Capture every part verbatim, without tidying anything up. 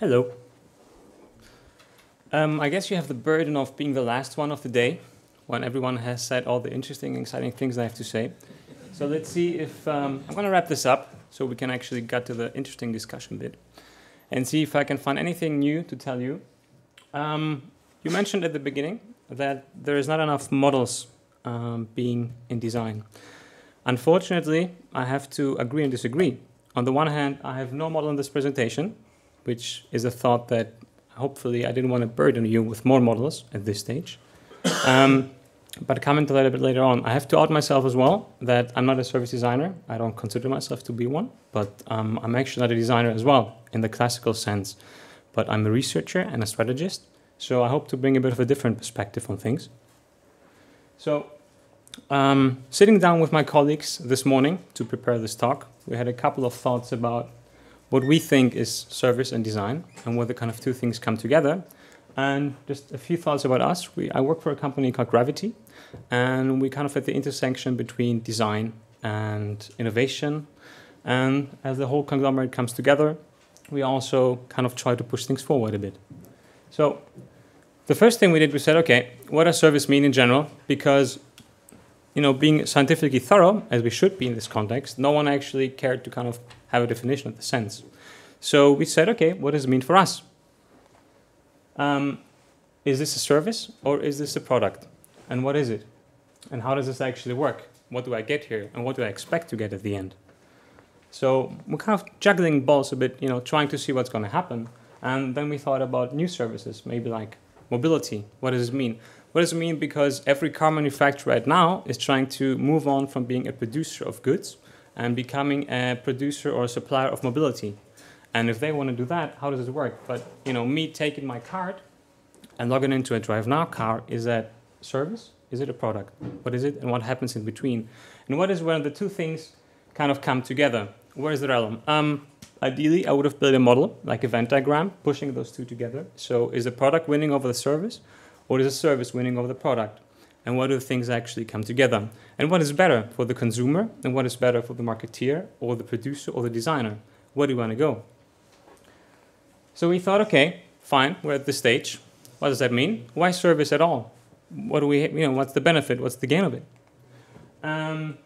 Hello. Um, I guess you have the burden of being the last one of the day, when everyone has said all the interesting, exciting things I have to say. So let's see if, um, I'm going to wrap this up so we can actually get to the interesting discussion bit and see if I can find anything new to tell you. Um, you mentioned at the beginning that there is not enough models um, being in design. Unfortunately, I have to agree and disagree. On the one hand, I have no model in this presentation, which is a thought that hopefully I didn't want to burden you with more models at this stage. Um, but coming to that a bit later on, I have to out myself as well that I'm not a service designer. I don't consider myself to be one, but um, I'm actually not a designer as well in the classical sense. But I'm a researcher and a strategist, so I hope to bring a bit of a different perspective on things. So um, sitting down with my colleagues this morning to prepare this talk, we had a couple of thoughts about what we think is service and design and where the kind of two things come together. And just a few thoughts about us. We, I work for a company called Gravity, and we're kind of at the intersection between design and innovation. And as the whole conglomerate comes together, we also kind of try to push things forward a bit. So the first thing we did, we said, okay, what does service mean in general? Because, you know, being scientifically thorough, as we should be in this context, no one actually cared to kind of have a definition of the sense. So we said, okay, what does it mean for us? Um, is this a service or is this a product? And what is it? And how does this actually work? What do I get here? And what do I expect to get at the end? So we're kind of juggling balls a bit, you know, trying to see what's going to happen. And then we thought about new services, maybe like mobility. What does this mean? What does it mean? Because every car manufacturer right now is trying to move on from being a producer of goods and becoming a producer or a supplier of mobility. And if they want to do that, how does it work? But, you know, me taking my card and logging into a DriveNow car, is that service? Is it a product? What is it? And what happens in between? And what is when the two things kind of come together? Where is the realm? Um, ideally, I would have built a model, like a Venn diagram, pushing those two together. So is the product winning over the service? Or is the service winning over the product? And what do the things actually come together? And what is better for the consumer? And what is better for the marketeer or the producer or the designer? Where do you want to go? So we thought, okay, fine, we're at this stage. What does that mean? Why service at all? What do we, you know, what's the benefit? What's the gain of it? Um,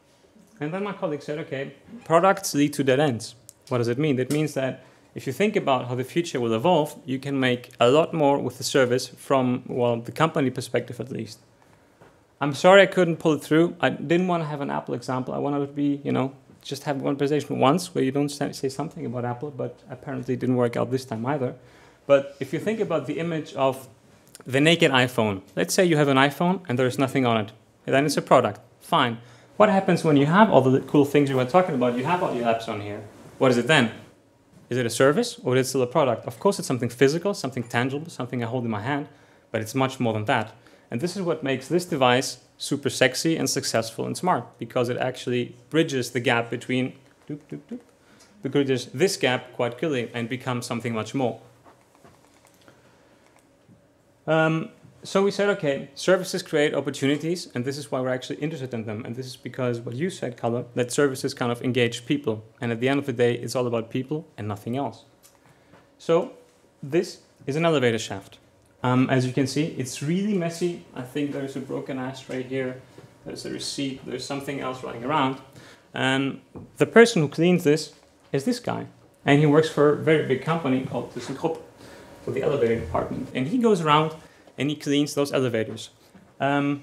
and then my colleague said, okay, products lead to dead ends. What does it mean? That means that if you think about how the future will evolve, you can make a lot more with the service from, well, the company perspective at least. I'm sorry I couldn't pull it through. I didn't want to have an Apple example. I wanted to be, you know, just have one presentation once where you don't say something about Apple, but apparently it didn't work out this time either. But if you think about the image of the naked iPhone, let's say you have an iPhone and there's nothing on it, and then it's a product, fine. What happens when you have all the cool things you were talking about, you have all your apps on here, what is it then? Is it a service or is it still a product? Of course it's something physical, something tangible, something I hold in my hand, but it's much more than that. And this is what makes this device super sexy and successful and smart, because it actually bridges the gap between doop, doop, doop, bridges this gap quite clearly and becomes something much more. Um, so we said, okay, services create opportunities, and this is why we're actually interested in them. And this is because what you said, Carlo, that services kind of engage people. And at the end of the day, it's all about people and nothing else. So this is an elevator shaft. Um, as you can see, it's really messy. I think there's a broken ashtray here. There's a receipt. There's something else running around. And the person who cleans this is this guy. And he works for a very big company called Thyssenkrupp, for the elevator department. And he goes around and he cleans those elevators. Um,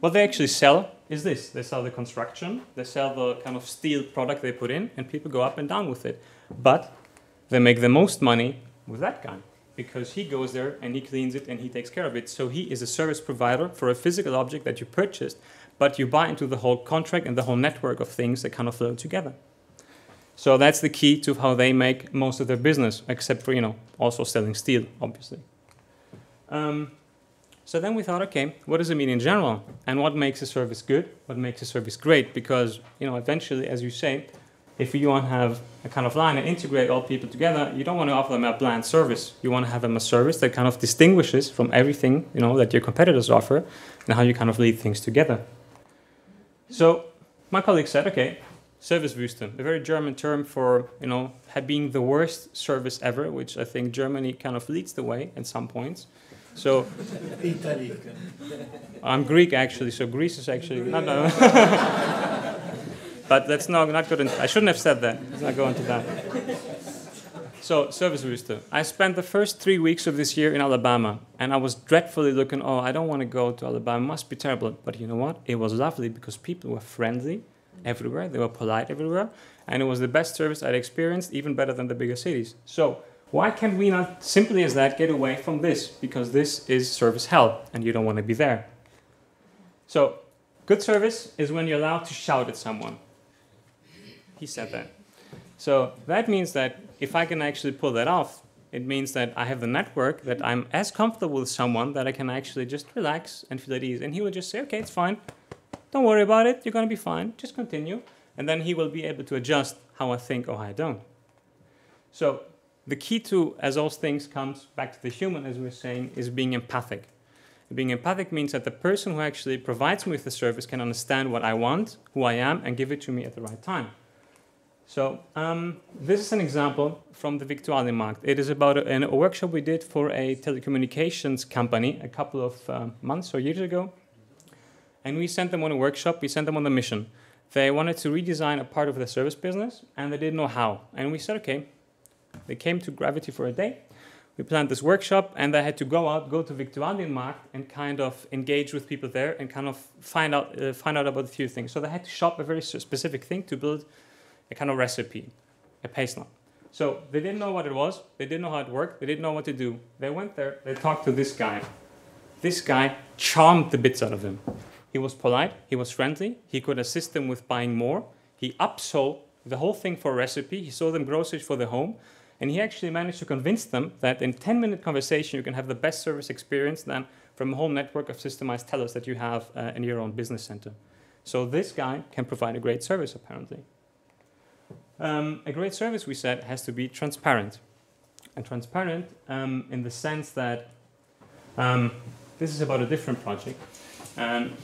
what they actually sell is this. They sell the construction. They sell the kind of steel product they put in. And people go up and down with it. But they make the most money with that guy, because he goes there and he cleans it and he takes care of it. So he is a service provider for a physical object that you purchased, but you buy into the whole contract and the whole network of things that kind of flow together. So that's the key to how they make most of their business, except for, you know, also selling steel, obviously. Um, so then we thought, okay, what does it mean in general? And what makes a service good? What makes a service great? Because, you know, eventually, as you say, if you want to have a kind of line and integrate all people together, you don't want to offer them a bland service. You want to have them a service that kind of distinguishes from everything, you know, that your competitors offer and how you kind of lead things together. So my colleague said, okay, Servicewüste, a very German term for, you know, being the worst service ever, which I think Germany kind of leads the way at some points. So, Italy. I'm Greek actually, so Greece is actually, no, no. But that's not, not good, I shouldn't have said that, let's not go into that. So, Servicewüste. I spent the first three weeks of this year in Alabama, and I was dreadfully looking, oh, I don't want to go to Alabama, it must be terrible. But you know what? It was lovely because people were friendly everywhere, they were polite everywhere, and it was the best service I'd experienced, even better than the bigger cities. So, why can we not simply as that get away from this? Because this is service hell, and you don't want to be there. So, good service is when you're allowed to shout at someone. He said that. So, that means that if I can actually pull that off, it means that I have the network, that I'm as comfortable with someone that I can actually just relax and feel at ease. And he will just say, okay, it's fine. Don't worry about it, you're going to be fine, just continue. And then he will be able to adjust how I think or how I don't. So the key to, as all things, comes back to the human, as we were saying, is being empathic. Being empathic means that the person who actually provides me with the service can understand what I want, who I am, and give it to me at the right time. So um, this is an example from the Viktualienmarkt. It is about a, a workshop we did for a telecommunications company a couple of uh, months or years ago. And we sent them on a workshop, we sent them on a mission. They wanted to redesign a part of their service business, and they didn't know how. And we said, okay, they came to Gravity for a day, we planned this workshop, and they had to go out, go to Viktualienmarkt, and kind of engage with people there, and kind of find out, uh, find out about a few things. So they had to shop a very specific thing to build a kind of recipe, a pastry. So they didn't know what it was, they didn't know how it worked, they didn't know what to do. They went there, they talked to this guy. This guy charmed the bits out of him. He was polite, he was friendly, he could assist them with buying more. He upsold the whole thing for a recipe, he sold them groceries for the home, and he actually managed to convince them that in ten minute conversation you can have the best service experience than from a whole network of systemized tellers that you have uh, in your own business center. So this guy can provide a great service, apparently. Um, a great service, we said, has to be transparent. And transparent um, in the sense that um, this is about a different project. And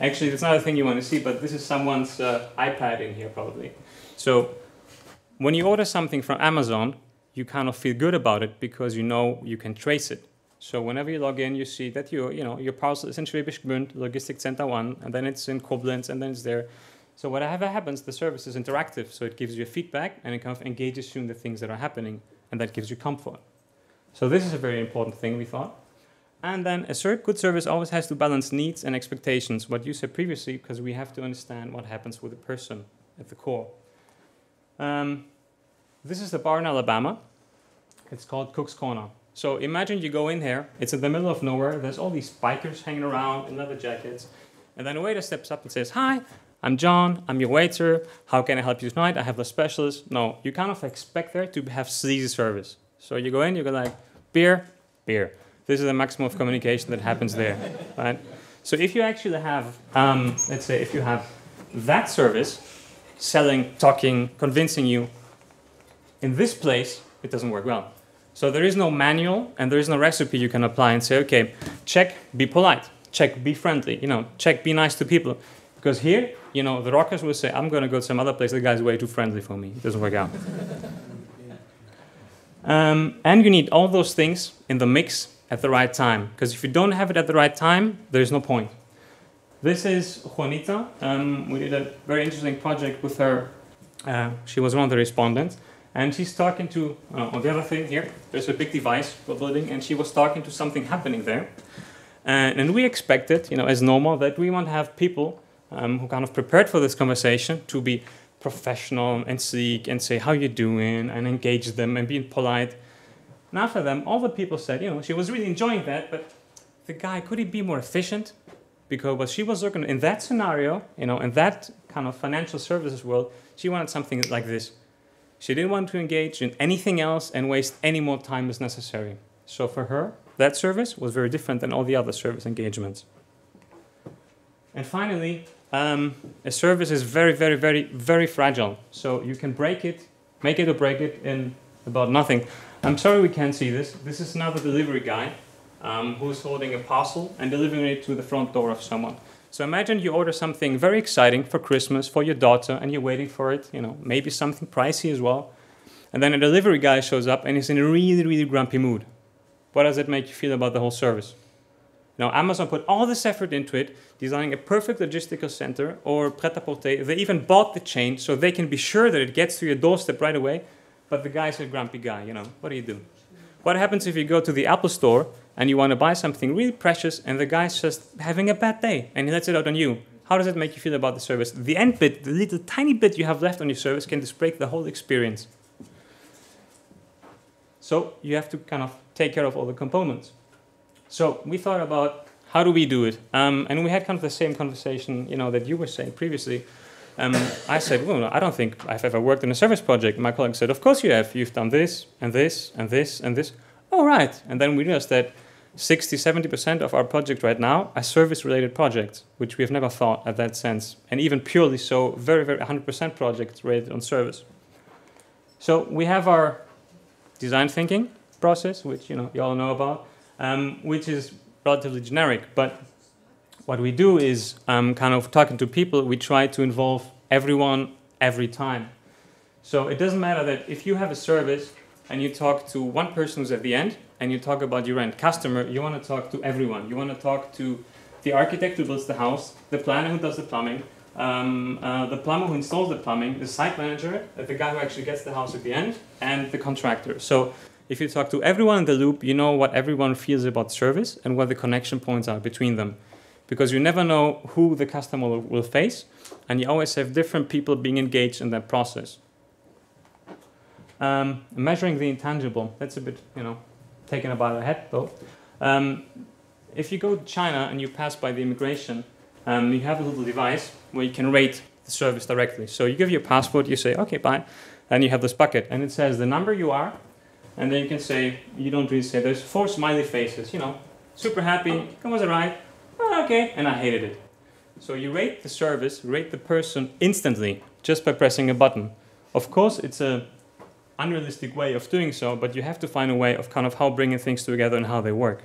actually, that's not a thing you want to see, but this is someone's uh, iPad in here, probably. So when you order something from Amazon, you kind of feel good about it because you know you can trace it. So whenever you log in, you see that you, you know, your parcel is in Schwäbisch Gmünd, Logistics Center one, and then it's in Koblenz, and then it's there. So whatever happens, the service is interactive. So it gives you feedback, and it kind of engages you in the things that are happening, and that gives you comfort. So this is a very important thing, we thought. And then a good service always has to balance needs and expectations, what you said previously, because we have to understand what happens with the person at the core. Um, this is the bar in Alabama. It's called Cook's Corner. So imagine you go in here, it's in the middle of nowhere, there's all these bikers hanging around in leather jackets, and then a waiter steps up and says, hi, I'm John, I'm your waiter, how can I help you tonight? I have the specials. No, you kind of expect there to have sleazy service. So you go in, you go like, beer, beer. This is the maximum of communication that happens there, right? So if you actually have, um, let's say, if you have that service, selling, talking, convincing you, in this place, it doesn't work well. So there is no manual and there is no recipe you can apply and say, okay, check, be polite, check, be friendly, you know, check, be nice to people. Because here, you know, the rockers will say, I'm going to go to some other place, the guy's way too friendly for me, it doesn't work out. Um, and you need all those things in the mix at the right time, because if you don't have it at the right time, there's no point. This is Juanita. Um, we did a very interesting project with her. Uh, she was one of the respondents, and she's talking to, uh, on the other thing here, there's a big device building, and she was talking to something happening there. And, and we expected, you know, as normal, that we want to have people um, who kind of prepared for this conversation to be professional and seek and say, how you doing, and engage them and be polite. And after them, all the people said, you know, she was really enjoying that, but the guy, could he be more efficient? Because what she was looking in that scenario, you know, in that kind of financial services world, she wanted something like this. She didn't want to engage in anything else and waste any more time as necessary. So for her, that service was very different than all the other service engagements. And finally, um, a service is very, very, very, very fragile. So you can break it, make it or break it in about nothing. I'm sorry we can't see this. This is another delivery guy um, who's holding a parcel and delivering it to the front door of someone. So imagine you order something very exciting for Christmas for your daughter, and you're waiting for it, you know, maybe something pricey as well. And then a delivery guy shows up and is in a really, really grumpy mood. What does it make you feel about the whole service? Now, Amazon put all this effort into it, designing a perfect logistical center or prêt-à-porter. They even bought the chain so they can be sure that it gets to your doorstep right away. But the guy's a grumpy guy, you know, what do you do? What happens if you go to the Apple store and you want to buy something really precious and the guy's just having a bad day and he lets it out on you? How does it make you feel about the service? The end bit, the little tiny bit you have left on your service, can just break the whole experience. So you have to kind of take care of all the components. So we thought about, how do we do it? Um, and we had kind of the same conversation, you know, that you were saying previously. Um, I said, well, I don't think I've ever worked in a service project. My colleague said, of course you have. You've done this and this and this and this. Oh, right. And then we realized that sixty, seventy percent of our project right now are service-related projects, which we have never thought at that sense. And even purely so, very, very one hundred percent projects rated on service. So we have our design thinking process, which you know you all know about, um, which is relatively generic. But what we do is, um, kind of talking to people, we try to involve everyone every time. So it doesn't matter that if you have a service and you talk to one person who's at the end and you talk about your end customer, you want to talk to everyone. You want to talk to the architect who builds the house, the planner who does the plumbing, Um, uh, the plumber who installs the plumbing, the site manager, the guy who actually gets the house at the end, and the contractor. So if you talk to everyone in the loop, you know what everyone feels about service and what the connection points are between them. Because you never know who the customer will, will face, and you always have different people being engaged in that process. Um, measuring the intangible, that's a bit, you know, taken about the head though. Um, if you go to China and you pass by the immigration, Um, you have a little device where you can rate the service directly. So you give your passport, you say, okay, bye, and you have this bucket. And it says the number you are, and then you can say, you don't really say, there's four smiley faces, you know, super happy, come on the ride, oh, okay, and I hated it. So you rate the service, rate the person instantly, just by pressing a button. Of course, it's an unrealistic way of doing so, but you have to find a way of kind of how bringing things together and how they work.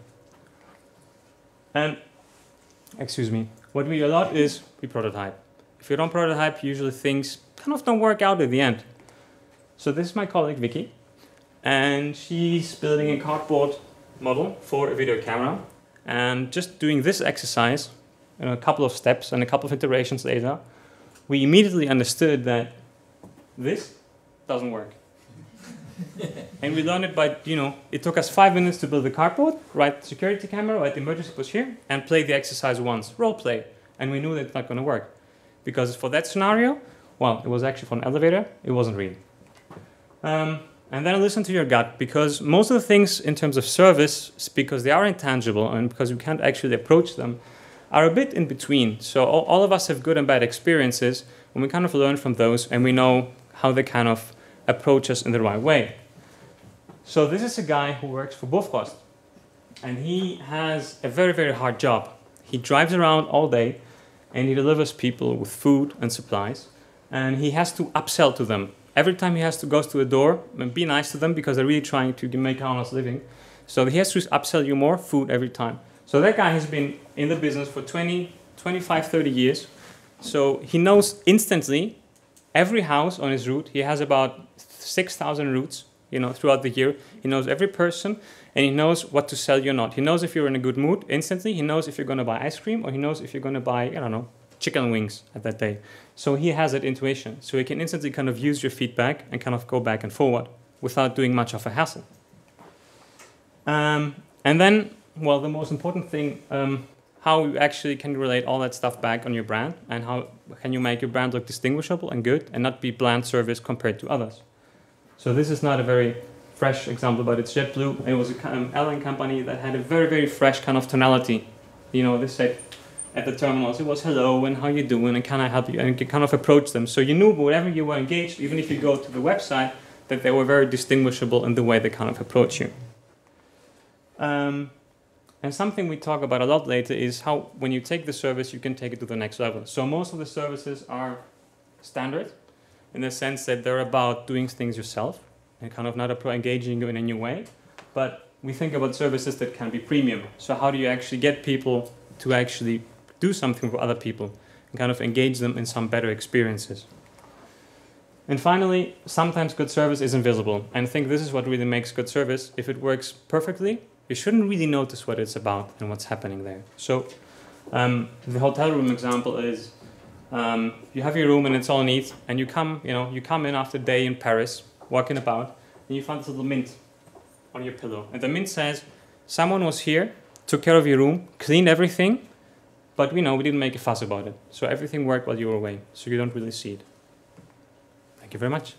And, excuse me. What we do a lot is we prototype. If you don't prototype, usually things kind of don't work out at the end. So this is my colleague, Vicky, and she's building a cardboard model for a video camera. And just doing this exercise, in a couple of steps and a couple of iterations later, we immediately understood that this doesn't work. And we learned it by, you know, it took us five minutes to build the cardboard, write the security camera, write the emergency push here, and play the exercise once, role play. And we knew that it's not going to work. Because for that scenario, well, it was actually for an elevator, it wasn't real. Um, and then listen to your gut, because most of the things in terms of service, because they are intangible and because you can't actually approach them, are a bit in between. So all, all of us have good and bad experiences, and we kind of learn from those, and we know how they kind of approach us in the right way. So this is a guy who works for Bofrost, and he has a very, very hard job. He drives around all day, and he delivers people with food and supplies, and he has to upsell to them. Every time he has to go to a door and be nice to them, because they're really trying to make an honest living. So he has to upsell you more food every time. So that guy has been in the business for twenty, twenty-five, thirty years. So he knows instantly every house on his route. He has about six thousand routes, you know, throughout the year. He knows every person, and he knows what to sell you or not. He knows if you're in a good mood instantly. He knows if you're going to buy ice cream, or he knows if you're going to buy, I don't know, chicken wings at that day. So he has that intuition. So he can instantly kind of use your feedback and kind of go back and forward without doing much of a hassle. Um, and then, well, the most important thing, um, how you actually can relate all that stuff back on your brand, and how can you make your brand look distinguishable and good and not be bland service compared to others. So this is not a very fresh example, but it's JetBlue. It was an um, airline company that had a very, very fresh kind of tonality. You know, they said at the terminals, it was hello and how you doing and can I help you, and you kind of approach them. So you knew whatever you were engaged, even if you go to the website, that they were very distinguishable in the way they kind of approach you. Um, and something we talk about a lot later is how when you take the service, you can take it to the next level. So most of the services are standard, in the sense that they're about doing things yourself and kind of not engaging you in a new way. But we think about services that can be premium. So how do you actually get people to actually do something for other people and kind of engage them in some better experiences. And finally, sometimes good service is invisible. And I think this is what really makes good service. If it works perfectly, you shouldn't really notice what it's about and what's happening there. So um, the hotel room example is um, you have your room and it's all neat, and you come, you know, you come in after a day in Paris, walking about, and you find this little mint on your pillow. And the mint says, someone was here, took care of your room, cleaned everything, but we know we didn't make a fuss about it. So everything worked while you were away, so you don't really see it. Thank you very much.